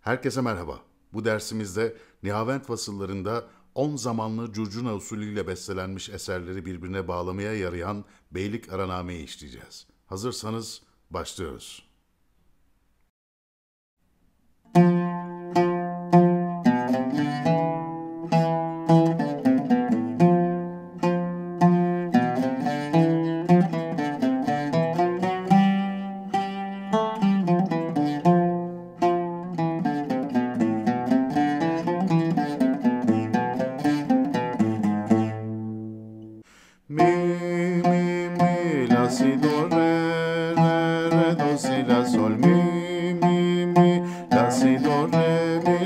Herkese merhaba. Bu dersimizde Nihavend fasıllarında 10 zamanlı curcuna usulüyle bestelenmiş eserleri birbirine bağlamaya yarayan beylik aranameyi işleyeceğiz. Hazırsanız başlıyoruz. Si, do, re, re, re, do, si, la, sol, mi, mi, mi, la, si, do, re, mi.